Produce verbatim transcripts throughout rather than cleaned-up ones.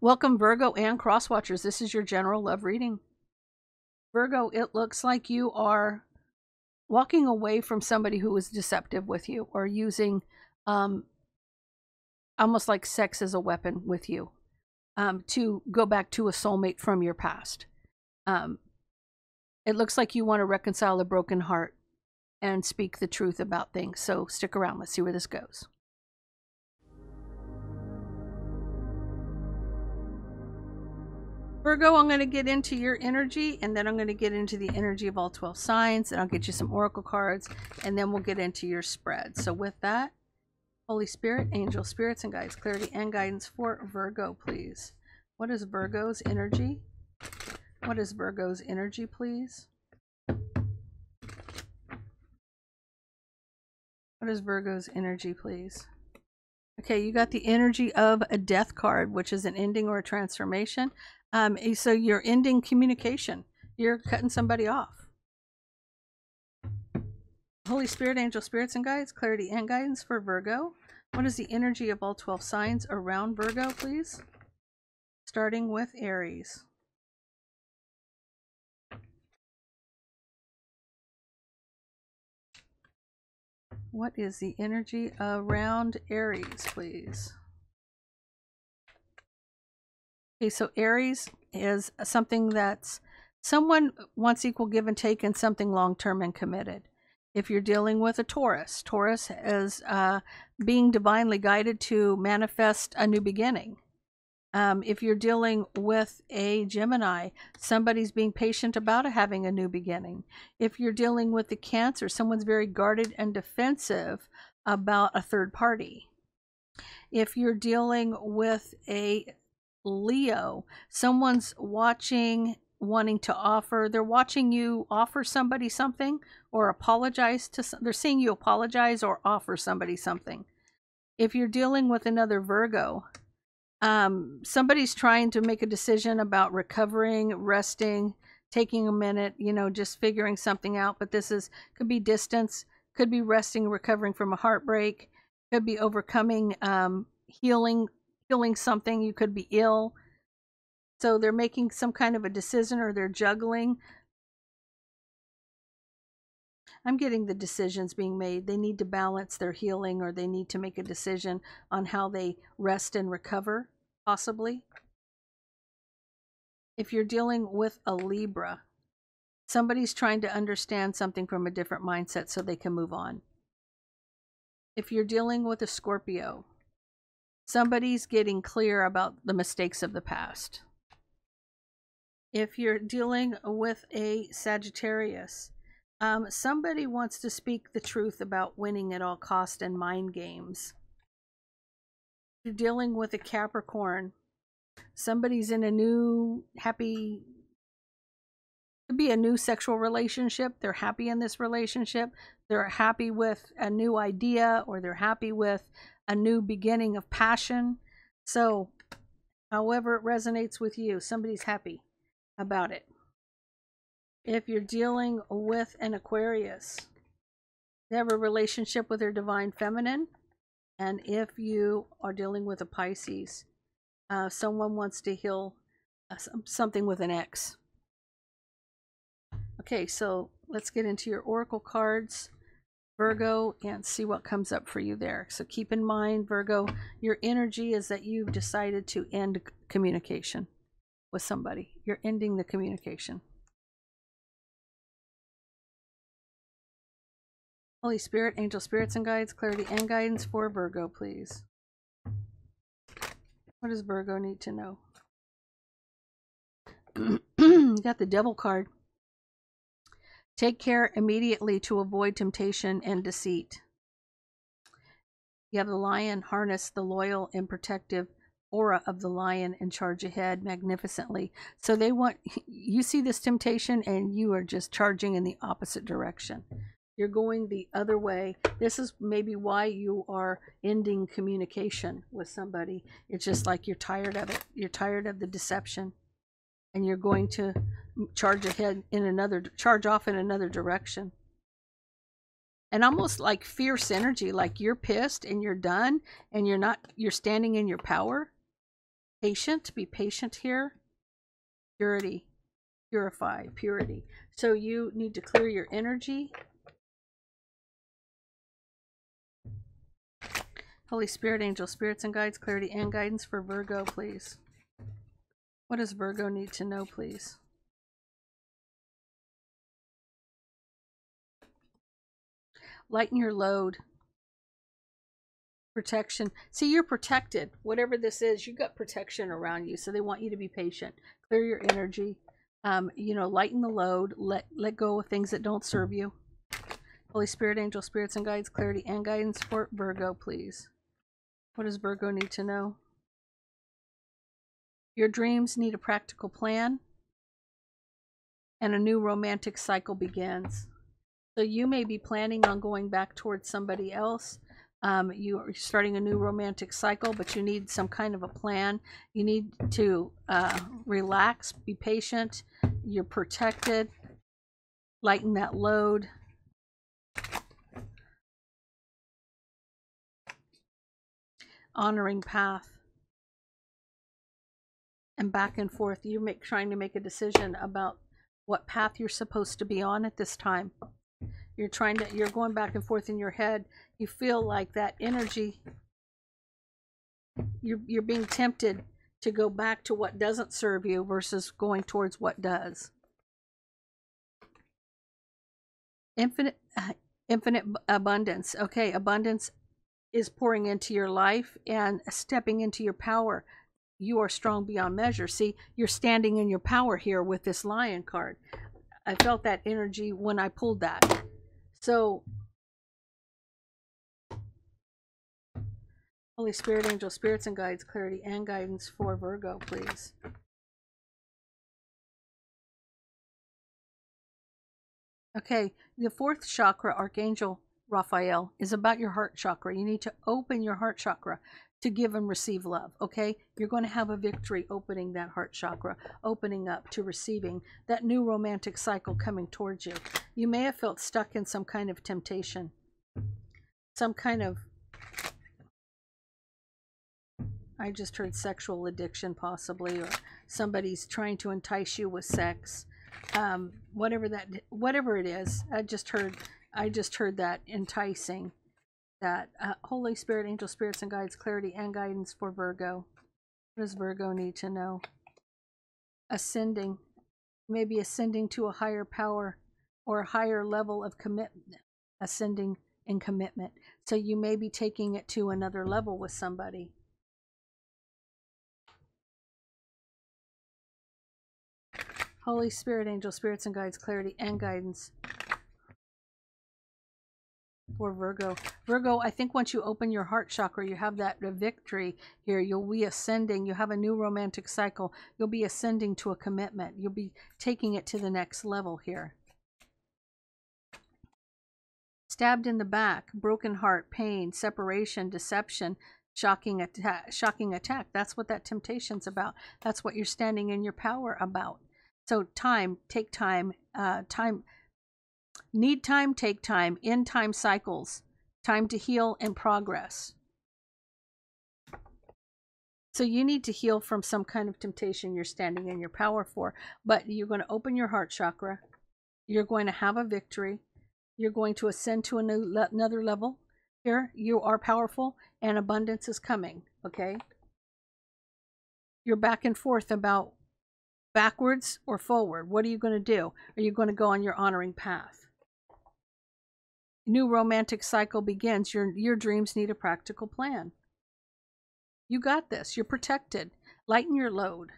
Welcome, Virgo and Cross Watchers. This is your general love reading. Virgo, it looks like you are walking away from somebody who is deceptive with you or using um, almost like sex as a weapon with you um, to go back to a soulmate from your past. Um, it looks like you want to reconcile a broken heart and speak the truth about things. So stick around. Let's see where this goes. Virgo, I'm going to get into your energy, and then I'm going to get into the energy of all twelve signs, and I'll get you some oracle cards, and then we'll get into your spread. So with that, Holy Spirit, angel spirits, and guides, clarity and guidance for Virgo, please. What is Virgo's energy? What is Virgo's energy, please? What is Virgo's energy, please? Okay, you got the energy of a death card, which is an ending or a transformation. Um, so you're ending communication. You're cutting somebody off. Holy Spirit, angel spirits and guides, clarity and guidance for Virgo. What is the energy of all twelve signs around Virgo, please? Starting with Aries. What is the energy around Aries, please? Okay, so Aries is something that's someone wants equal give and take and something long-term and committed. If you're dealing with a Taurus, Taurus is uh, being divinely guided to manifest a new beginning. Um, if you're dealing with a Gemini, somebody's being patient about having a new beginning. If you're dealing with the Cancer, someone's very guarded and defensive about a third party. If you're dealing with a Leo, someone's watching, wanting to offer, they're watching you offer somebody something or apologize to, they're seeing you apologize or offer somebody something. If you're dealing with another Virgo, um, somebody's trying to make a decision about recovering, resting, taking a minute, you know, just figuring something out. But this is, could be distance, could be resting, recovering from a heartbreak, could be overcoming, um, healing, feeling something. You could be ill, so they're making some kind of a decision or they're juggling. I'm getting the decisions being made. They need to balance their healing, or they need to make a decision on how they rest and recover, possibly. If you're dealing with a Libra, somebody's trying to understand something from a different mindset so they can move on. If you're dealing with a Scorpio, somebody's getting clear about the mistakes of the past. If you're dealing with a Sagittarius, um, somebody wants to speak the truth about winning at all cost and mind games. If you're dealing with a Capricorn, somebody's in a new, happy, could be a new sexual relationship. They're happy in this relationship. They're happy with a new idea, or they're happy with a new beginning of passion. So however it resonates with you, somebody's happy about it. If you're dealing with an Aquarius, they have a relationship with their divine feminine. And if you are dealing with a Pisces, uh, someone wants to heal uh, something with an ex. Okay, so let's get into your oracle cards, Virgo, and see what comes up for you there. So keep in mind, Virgo, your energy is that you've decided to end communication with somebody. You're ending the communication. Holy Spirit, angel spirits and guides, clarity and guidance for Virgo, please. What does Virgo need to know? You got the Devil card. Take care immediately to avoid temptation and deceit. You have the Lion. Harness the loyal and protective aura of the Lion and charge ahead magnificently. So they want, you see this temptation and you are just charging in the opposite direction. You're going the other way. This is maybe why you are ending communication with somebody. It's just like you're tired of it. You're tired of the deception. And you're going to charge ahead in another, charge off in another direction. And almost like fierce energy, like you're pissed and you're done and you're not, you're standing in your power. patient, be patient here. Purity, purify, purity. So you need to clear your energy. Holy Spirit, angel, spirits and guides, clarity and guidance for Virgo, please. What does Virgo need to know, please? Lighten your load. Protection. See, you're protected. Whatever this is, you've got protection around you, so they want you to be patient. Clear your energy. Um, you know, lighten the load. Let, let go of things that don't serve you. Holy Spirit, angel, spirits and guides, clarity and guidance for Virgo, please. What does Virgo need to know? Your dreams need a practical plan, and a new romantic cycle begins. So you may be planning on going back towards somebody else. Um, you are starting a new romantic cycle, but you need some kind of a plan. You need to uh, relax, be patient. You're protected. Lighten that load. Honoring path. And back and forth, you're make, trying to make a decision about what path you're supposed to be on at this time. You're trying to, you're going back and forth in your head. You feel like that energy, you're, you're being tempted to go back to what doesn't serve you versus going towards what does. Infinite, uh, infinite abundance. Okay, abundance is pouring into your life and stepping into your power. You are strong beyond measure. See, you're standing in your power here with this Lion card. I felt that energy when I pulled that. So, Holy Spirit, angel, spirits and guides, clarity and guidance for Virgo, please. Okay, the fourth chakra, Archangel Raphael, is about your heart chakra. You need to open your heart chakra to give and receive love, okay? You're going to have a victory opening that heart chakra, opening up to receiving that new romantic cycle coming towards you. You may have felt stuck in some kind of temptation, some kind of, I just heard sexual addiction possibly, or somebody's trying to entice you with sex, um, whatever that, whatever it is. I just heard, I just heard that enticing. That uh, Holy Spirit, angel, spirits and guides, clarity and guidance for Virgo. What does Virgo need to know? Ascending, maybe ascending to a higher power or a higher level of commitment. Ascending in commitment. So you may be taking it to another level with somebody. Holy Spirit, angel, spirits and guides, clarity and guidance for Virgo. Virgo, I think once you open your heart chakra, you have that victory here. You'll be ascending. You have a new romantic cycle. You'll be ascending to a commitment. You'll be taking it to the next level here. Stabbed in the back, broken heart, pain, separation, deception, shocking attack, shocking attack. That's what that temptation's about. That's what you're standing in your power about. So time, take time, uh, time, need time, take time, end time cycles, time to heal and progress. So you need to heal from some kind of temptation you're standing in your power for, but you're going to open your heart chakra. You're going to have a victory. You're going to ascend to another level here. You are powerful and abundance is coming. Okay. You're back and forth about backwards or forward. What are you going to do? Are you going to go on your honoring path? New romantic cycle begins. Your, your dreams need a practical plan. You got this. You're protected. Lighten your load.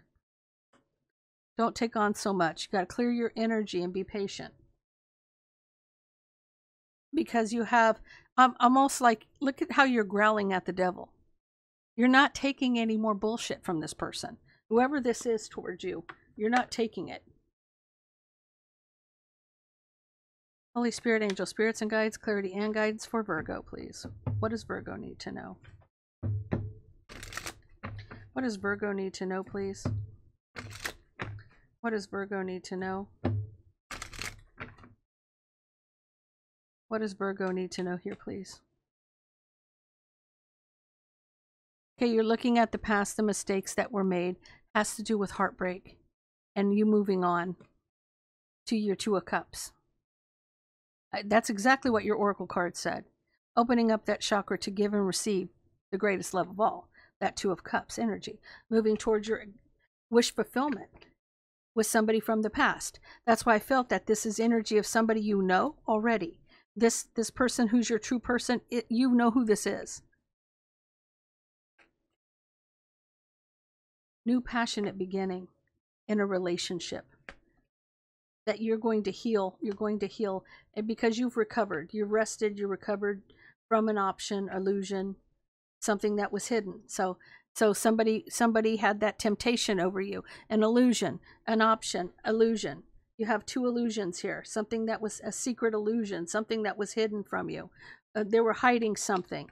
Don't take on so much. You got to clear your energy and be patient. Because you have, I'm almost like, look at how you're growling at the devil. You're not taking any more bullshit from this person. Whoever this is towards you, you're not taking it. Holy Spirit, angel, spirits and guides, clarity and guidance for Virgo, please. What does Virgo need to know? What does Virgo need to know, please? What does Virgo need to know? What does Virgo need to know here, please? Okay, you're looking at the past, the mistakes that were made. Has to do with heartbreak and you moving on to your Two of Cups. That's exactly what your Oracle card said. Opening up that chakra to give and receive the greatest love of all, that Two of Cups energy. Moving towards your wish fulfillment with somebody from the past. That's why I felt that this is energy of somebody you know already. This, this person who's your true person, it, you know who this is. New passionate beginning in a relationship that you're going to heal. You're going to heal, and because you've recovered, you've rested, you recovered from an option, illusion, something that was hidden. So, so somebody, somebody had that temptation over you, an illusion, an option, illusion. You have two illusions here, something that was a secret illusion, something that was hidden from you. Uh, they were hiding something,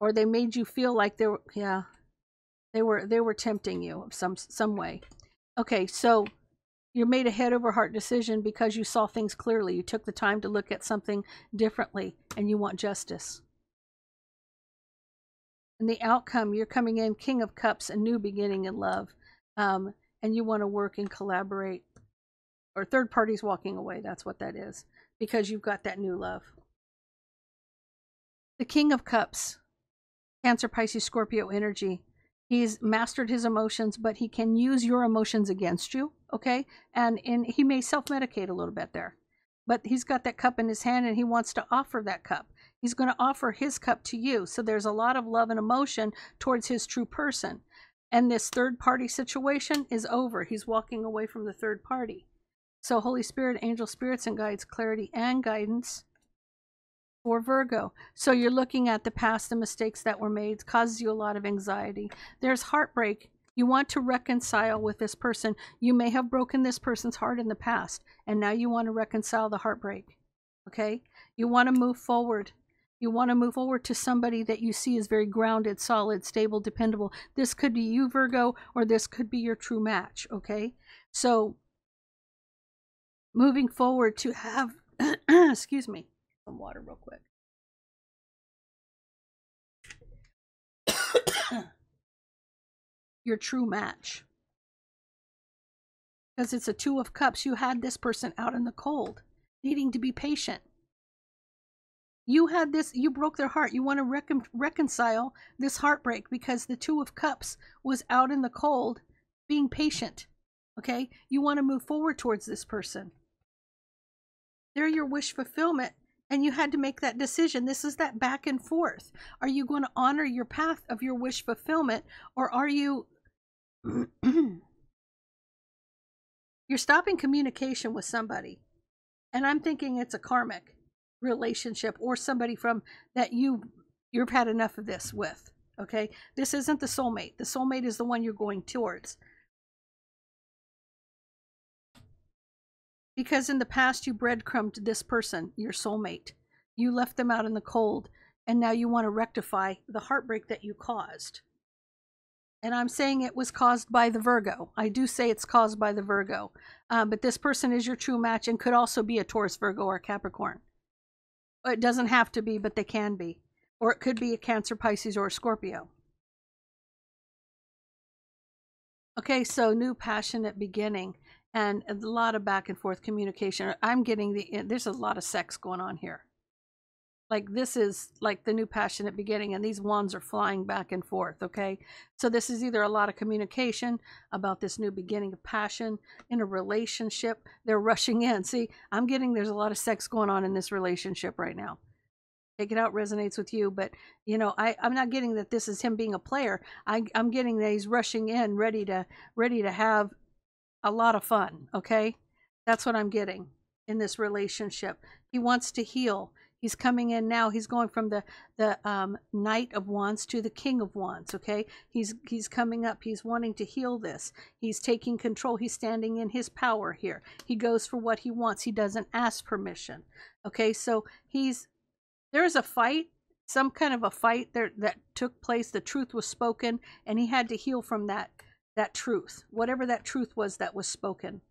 or they made you feel like they were, yeah. They were, they were tempting you some, some way. Okay, so you made a head over heart decision because you saw things clearly. You took the time to look at something differently and you want justice. And the outcome, you're coming in King of Cups, a new beginning in love. Um, and you want to work and collaborate. Or third parties walking away, that's what that is. Because you've got that new love. The King of Cups, Cancer, Pisces, Scorpio energy. He's mastered his emotions, but he can use your emotions against you, okay? And, and he may self-medicate a little bit there. But he's got that cup in his hand, and he wants to offer that cup. He's going to offer his cup to you. So there's a lot of love and emotion towards his true person. And this third-party situation is over. He's walking away from the third party. So Holy Spirit, angel spirits, and guides, clarity and guidance for Virgo. So you're looking at the past, the mistakes that were made. It causes you a lot of anxiety. There's heartbreak. You want to reconcile with this person. You may have broken this person's heart in the past, and now you want to reconcile the heartbreak. Okay? You want to move forward. You want to move forward to somebody that you see is very grounded, solid, stable, dependable. This could be you, Virgo, or this could be your true match. Okay? So moving forward to have, excuse me, some water real quick. Your true match. Because it's a Two of Cups. You had this person out in the cold, needing to be patient. You had this, you broke their heart. You want to recon reconcile this heartbreak because the Two of Cups was out in the cold, being patient. Okay? You want to move forward towards this person. They're your wish fulfillment. And you had to make that decision. This is that back and forth. Are you going to honor your path of your wish fulfillment, or are you you're stopping communication with somebody? And I'm thinking it's a karmic relationship or somebody from that you you've had enough of this with. Okay? This isn't the soulmate. The soulmate is the one you're going towards. Because in the past, you breadcrumbed this person, your soulmate. You left them out in the cold, and now you want to rectify the heartbreak that you caused. And I'm saying it was caused by the Virgo. I do say it's caused by the Virgo. Um, but this person is your true match and could also be a Taurus, Virgo, or Capricorn. It doesn't have to be, but they can be. Or it could be a Cancer, Pisces, or a Scorpio. Okay, so new passionate beginning. And a lot of back and forth communication. I'm getting the, there's a lot of sex going on here. Like this is like the new passionate beginning, and these wands are flying back and forth, okay? So this is either a lot of communication about this new beginning of passion in a relationship. They're rushing in. See, I'm getting there's a lot of sex going on in this relationship right now. Take It Out resonates with you, but you know, I, I'm not getting that this is him being a player. I, I'm getting that he's rushing in, ready to, ready to have a lot of fun, okay? That's what I'm getting in this relationship. He wants to heal. He's coming in now. He's going from the the um, Knight of Wands to the King of Wands, okay? He's he's coming up. He's wanting to heal this. He's taking control. He's standing in his power here. He goes for what he wants. He doesn't ask permission, okay? So he's there's a fight, some kind of a fight there that took place. The truth was spoken, and he had to heal from that. That truth, whatever that truth was that was spoken.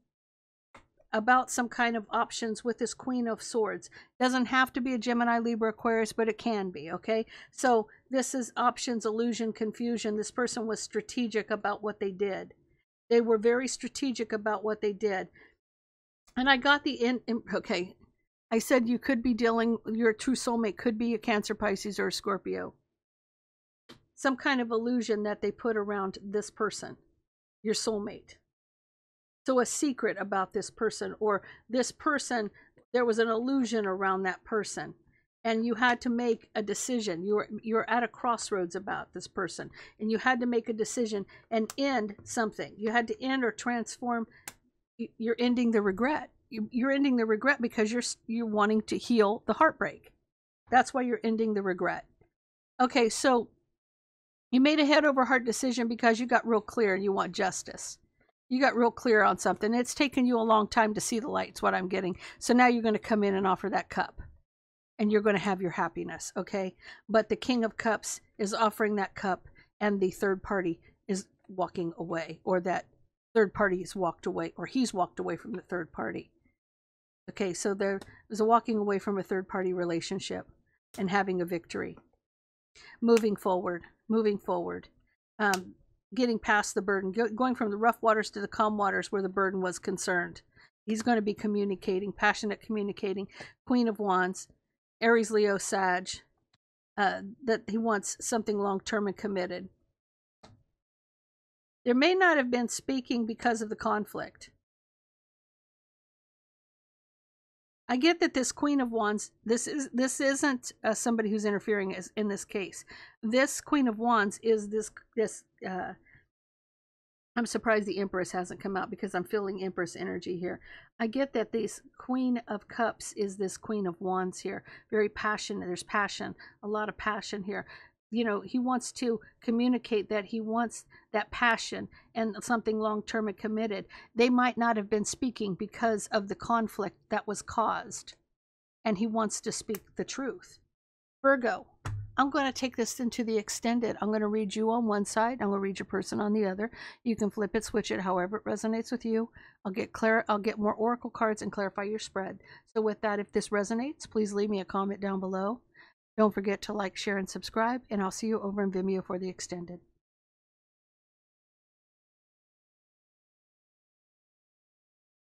about some kind of options with this Queen of Swords. Doesn't have to be a Gemini, Libra, Aquarius, but it can be, okay? So this is options, illusion, confusion. This person was strategic about what they did. They were very strategic about what they did. And I got the, in, in okay, I said you could be dealing, your true soulmate could be a Cancer, Pisces, or a Scorpio. Some kind of illusion that they put around this person, your soulmate. So a secret about this person, or this person, there was an illusion around that person, and you had to make a decision. You were, you were at a crossroads about this person, and you had to make a decision and end something. You had to end or transform. You're ending the regret. You're ending the regret because you're, you're wanting to heal the heartbreak. That's why you're ending the regret. Okay, so you made a head over heart decision because you got real clear and you want justice. You got real clear on something. It's taken you a long time to see the light, is what I'm getting. So now you're going to come in and offer that cup. And you're going to have your happiness, okay? But the King of Cups is offering that cup, and the third party is walking away. Or that third party is walked away, or he's walked away from the third party. Okay, so there is a walking away from a third party relationship and having a victory. Moving forward, moving forward. Um... getting past the burden, go, going from the rough waters to the calm waters where the burden was concerned. He's going to be communicating, passionate communicating. Queen of Wands, Aries, Leo, Sag, uh, that he wants something long-term and committed. There may not have been speaking because of the conflict. I get that this Queen of Wands, this, is, this isn't uh, somebody who's interfering as, in this case. This Queen of Wands is this, this uh, I'm surprised the Empress hasn't come out because I'm feeling Empress energy here. I get that this Queen of Cups is this Queen of Wands here. Very passionate, there's passion, a lot of passion here. You know, he wants to communicate that he wants that passion and something long-term and committed. They might not have been speaking because of the conflict that was caused. And he wants to speak the truth. Virgo, I'm going to take this into the extended. I'm going to read you on one side. I'm going to read your person on the other. You can flip it, switch it, however it resonates with you. I'll get clear. I'll get more oracle cards and clarify your spread. So with that, if this resonates, please leave me a comment down below. Don't forget to like, share, and subscribe, and I'll see you over in Vimeo for the extended.